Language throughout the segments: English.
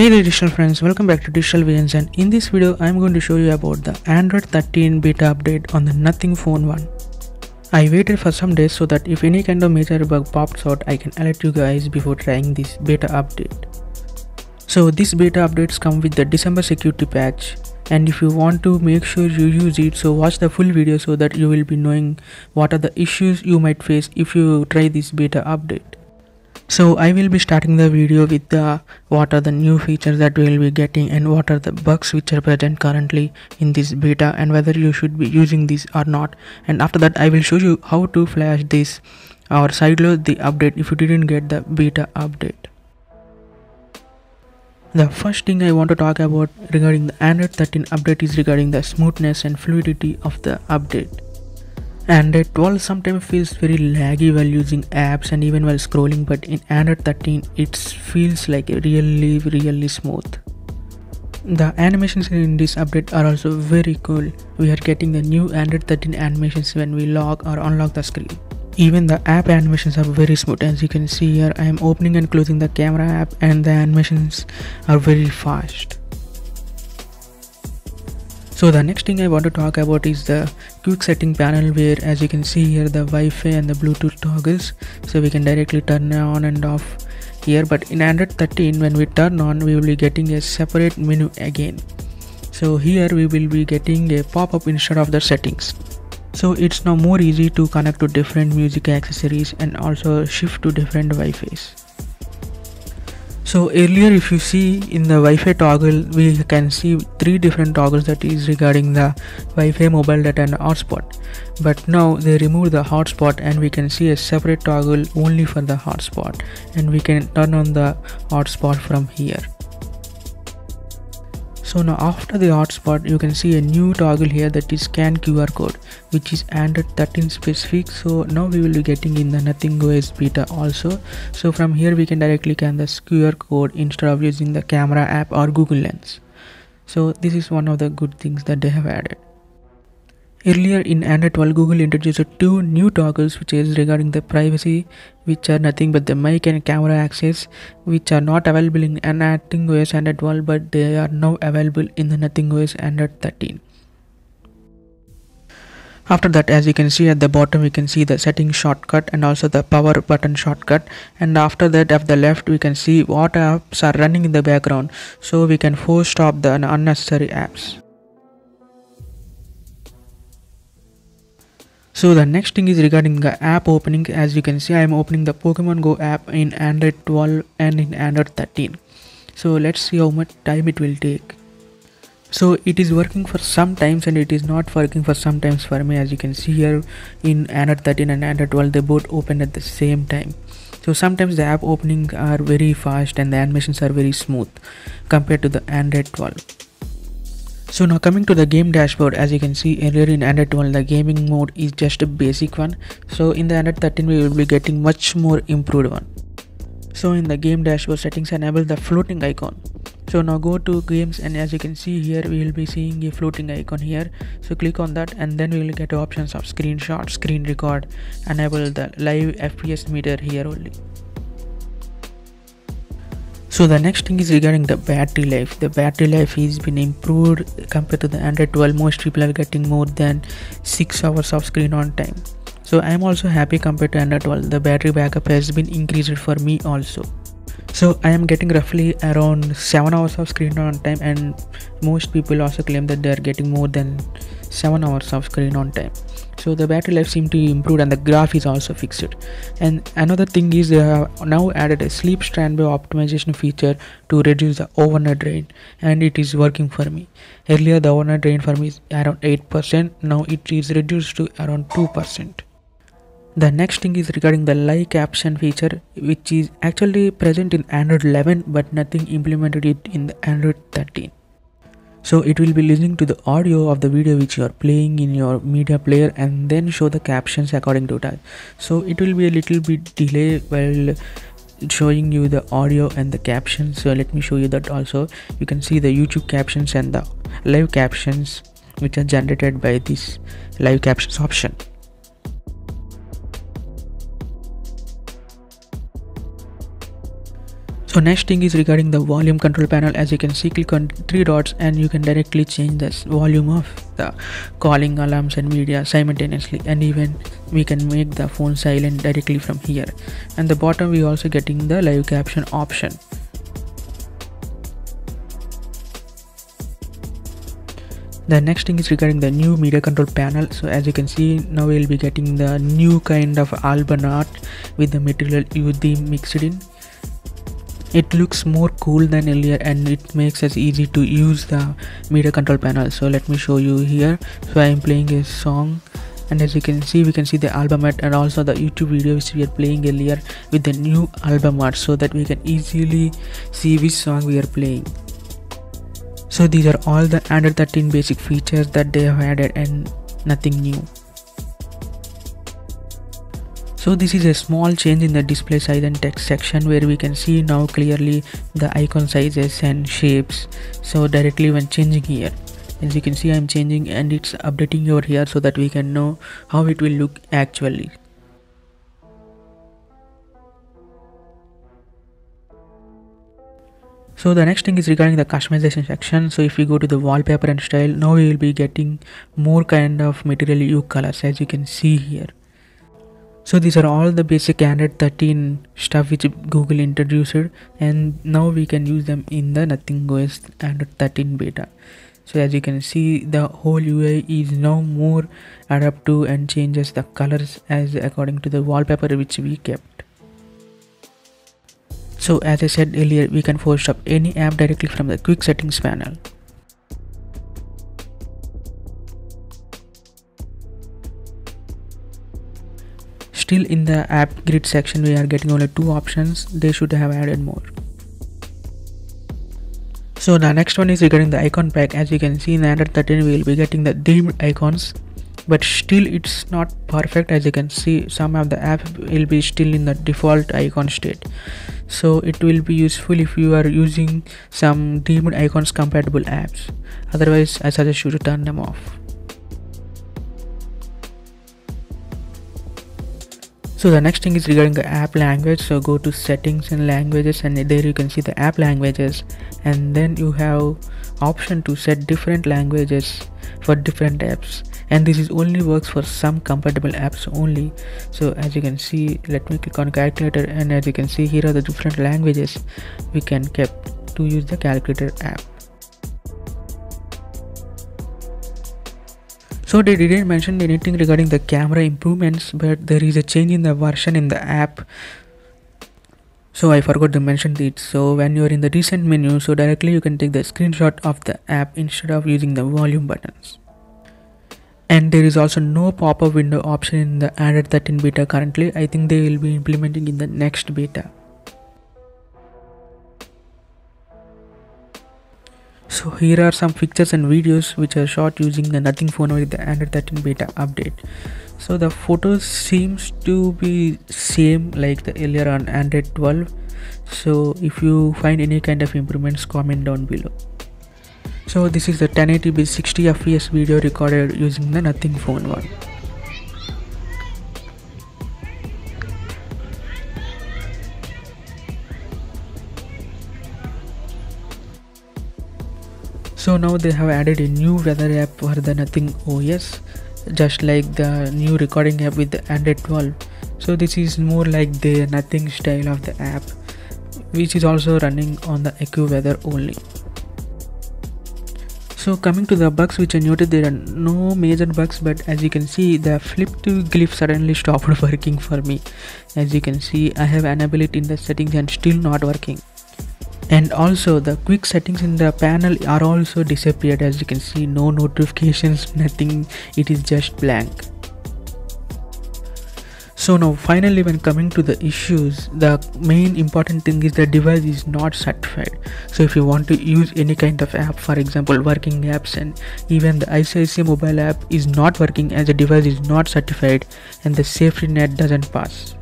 Hey there digital friends, welcome back to Digital Visions, and in this video I am going to show you about the Android 13 beta update on the Nothing Phone One. I waited for some days so that if any kind of major bug pops out, I can alert you guys before trying this beta update. So this beta updates come with the December security patch, and if you want to make sure you use it, so watch the full video so that you will be knowing what are the issues you might face if you try this beta update. So I will be starting the video with the what are the new features that we will be getting and what are the bugs which are present currently in this beta and whether you should be using this or not. And after that I will show you how to flash this or sideload the update if you didn't get the beta update. The first thing I want to talk about regarding the Android 13 update is regarding the smoothness and fluidity of the update. Android 12 sometimes feels very laggy while using apps and even while scrolling, but in Android 13 it feels like really smooth. The animations in this update are also very cool. We are getting the new Android 13 animations when we lock or unlock the screen. Even the app animations are very smooth. As you can see here, I am opening and closing the camera app and the animations are very fast. So the next thing I want to talk about is the quick setting panel, where as you can see here the Wi-Fi and the Bluetooth toggles, so we can directly turn on and off here. But in Android 13 when we turn on, we will be getting a separate menu again. So here we will be getting a pop-up instead of the settings. So it's now more easy to connect to different music accessories and also shift to different Wi-Fi's. So earlier if you see in the Wi-Fi toggle, we can see three different toggles, that is regarding the Wi-Fi, mobile data and hotspot. But now they remove the hotspot and we can see a separate toggle only for the hotspot, and we can turn on the hotspot from here. So now after the hotspot you can see a new toggle here, that is scan QR code, which is Android 13 specific. So now we will be getting in the NothingOS beta also. So from here we can directly scan the QR code instead of using the camera app or Google Lens. So this is one of the good things that they have added. Earlier in Android 12, Google introduced two new toggles, which is regarding the privacy, which are nothing but the mic and camera access, which are not available in NothingOS Android 12, but they are now available in the NothingOS Android 13. After that, as you can see at the bottom, we can see the setting shortcut and also the power button shortcut. And after that, at the left, we can see what apps are running in the background, so we can force stop the unnecessary apps. So the next thing is regarding the app opening. As you can see, I am opening the Pokemon Go app in Android 12 and in Android 13. So let's see how much time it will take. So it is working for some times and it is not working for some times for me. As you can see here in Android 13 and Android 12, they both open at the same time. So sometimes the app opening are very fast and the animations are very smooth compared to the Android 12. So now coming to the game dashboard, as you can see earlier in Android 12 the gaming mode is just a basic one. So in the Android 13 we will be getting much more improved one. So in the game dashboard settings, enable the floating icon. So now go to games, and as you can see here we will be seeing a floating icon here. So click on that and then we will get options of screenshot, screen record, enable the live FPS meter here only. So the next thing is regarding the battery life. The battery life has been improved compared to the Android 12. Most people are getting more than 6 hours of screen on time. So I am also happy compared to Android 12. The battery backup has been increased for me also. So I am getting roughly around 7 hours of screen on time, and most people also claim that they are getting more than 7 hours of screen on time. So the battery life seems to improve and the graph is also fixed. And another thing is they have now added a sleep standby optimization feature to reduce the overnight drain, and it is working for me. Earlier the overnight drain for me is around 8%, now it is reduced to around 2%. The next thing is regarding the live caption feature, which is actually present in Android 11 but nothing implemented it in the Android 13. So it will be listening to the audio of the video which you are playing in your media player and then show the captions according to that. So it will be a little bit delay while showing you the audio and the captions. So let me show you that also. You can see the YouTube captions and the live captions which are generated by this live captions option. So next thing is regarding the volume control panel. As you can see, click on three dots and you can directly change the volume of the calling, alarms and media simultaneously, and even we can make the phone silent directly from here. And the bottom we also getting the live caption option. The next thing is regarding the new media control panel. So as you can see, now we'll be getting the new kind of album art with the Material UD mixed in. It looks more cool than earlier and it makes us easy to use the media control panel. So let me show you here. So I am playing a song, and as you can see, we can see the album art and also the YouTube video which we are playing earlier with the new album art, so that we can easily see which song we are playing. So these are all the Android 13 basic features that they have added and nothing new. So this is a small change in the display size and text section, where we can see now clearly the icon sizes and shapes. So directly when changing here, as you can see, I'm changing and it's updating over here, so that we can know how it will look actually. So the next thing is regarding the customization section. So if you go to the wallpaper and style, now we will be getting more kind of Material UD colors, as you can see here. So these are all the basic Android 13 stuff which Google introduced, and now we can use them in the NothingOS Android 13 beta. So as you can see, the whole UI is now more adapted to and changes the colors as according to the wallpaper which we kept. So as I said earlier, we can force up any app directly from the quick settings panel. Still in the app grid section, we are getting only two options. They should have added more. So the next one is regarding the icon pack. As you can see, in Android 13 we will be getting the themed icons, but still it's not perfect. As you can see, some of the app will be still in the default icon state, so it will be useful if you are using some themed icons compatible apps. Otherwise, I suggest you to turn them off. So the next thing is regarding the app language. So go to settings and languages, and there you can see the app languages, and then you have option to set different languages for different apps, and this is only works for some compatible apps only. So as you can see, let me click on calculator, and as you can see, here are the different languages we can kept to use the calculator app. So they didn't mention anything regarding the camera improvements, but there is a change in the version in the app. So I forgot to mention it. So when you are in the recent menu, so directly you can take the screenshot of the app instead of using the volume buttons. And there is also no pop-up window option in the Android 13 beta currently. I think they will be implementing in the next beta. So here are some pictures and videos which are shot using the Nothing Phone with the Android 13 beta update. So the photos seems to be same like the earlier on Android 12. So if you find any kind of improvements, comment down below. So this is the 1080p 60fps video recorded using the Nothing Phone One. So now they have added a new weather app for the NothingOS, just like the new recording app with the Android 12. So this is more like the Nothing style of the app, which is also running on the EQ weather only. So coming to the bugs which I noted, there are no major bugs, but as you can see, the flip to glyph suddenly stopped working for me. As you can see, I have enabled it in the settings and still not working. And also the quick settings in the panel are also disappeared. As you can see, no notifications, nothing, it is just blank. So now finally, when coming to the issues, the main important thing is the device is not certified. So if you want to use any kind of app, for example working apps, and even the ICICI mobile app is not working as the device is not certified and the safety net doesn't pass.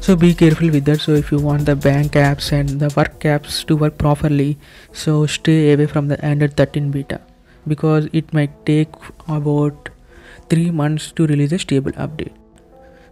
So be careful with that. So if you want the bank apps and the work apps to work properly, so stay away from the Android 13 beta, because it might take about 3 months to release a stable update.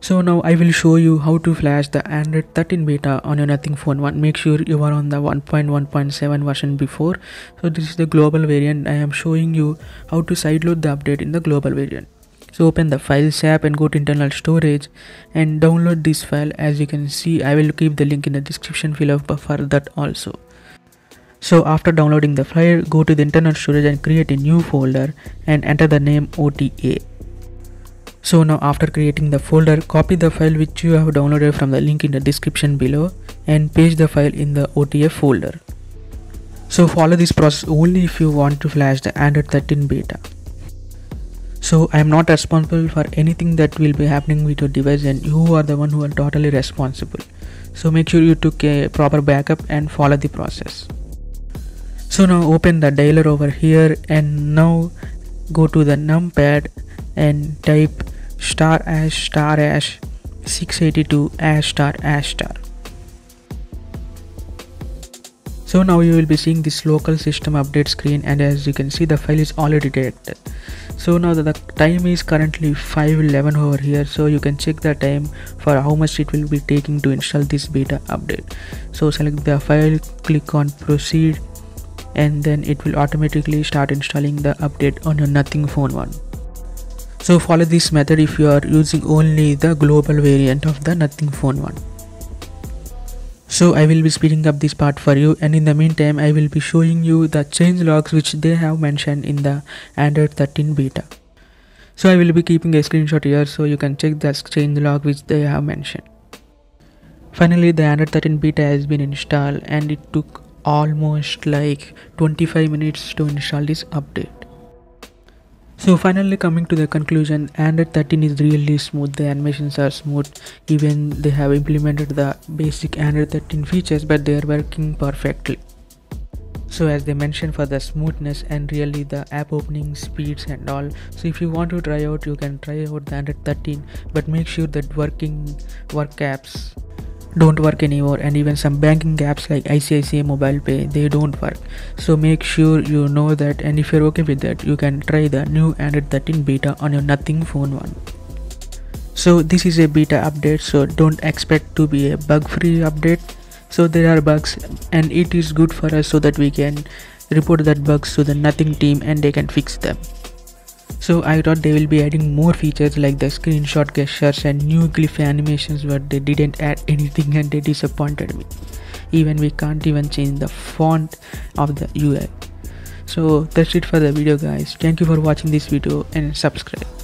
So now I will show you how to flash the Android 13 beta on your Nothing Phone One. Make sure you are on the 1.1.7 version before. So this is the global variant. I am showing you how to sideload the update in the global variant. So open the Files app and go to internal storage and download this file. As you can see, I will keep the link in the description below for that also. So after downloading the file, go to the internal storage and create a new folder and enter the name OTA. So now after creating the folder, copy the file which you have downloaded from the link in the description below and paste the file in the OTA folder. So follow this process only if you want to flash the Android 13 beta. So I am not responsible for anything that will be happening with your device, and you are the one who are totally responsible. So make sure you took a proper backup and follow the process. So now open the dialer over here and now go to the numpad and type **682****. So now you will be seeing this local system update screen, and as you can see the file is already detected. So now the time is currently 5:11 over here, so you can check the time for how much it will be taking to install this beta update. So select the file, click on proceed, and then it will automatically start installing the update on your Nothing Phone One. So follow this method if you are using only the global variant of the Nothing Phone One. So I will be speeding up this part for you, and in the meantime I will be showing you the changelogs which they have mentioned in the Android 13 beta. So I will be keeping a screenshot here so you can check the changelog which they have mentioned. Finally the Android 13 beta has been installed, and it took almost like 25 minutes to install this update. So finally coming to the conclusion, Android 13 is really smooth. The animations are smooth, even they have implemented the basic Android 13 features, but they are working perfectly. So as they mentioned for the smoothness and really the app opening speeds and all. So if you want to try out, you can try out the Android 13, but make sure that work apps don't work anymore, and even some banking apps like ICICI mobile pay, they don't work. So make sure you know that, and if you're okay with that, you can try the new Android 13 beta on your Nothing Phone One. So this is a beta update, so don't expect to be a bug free update. So there are bugs, and it is good for us so that we can report that bugs to the Nothing team and they can fix them. So I thought they will be adding more features like the screenshot gestures and new GIF animations, but they didn't add anything and they disappointed me. Even we can't even change the font of the UI. So that's it for the video guys. Thank you for watching this video and subscribe.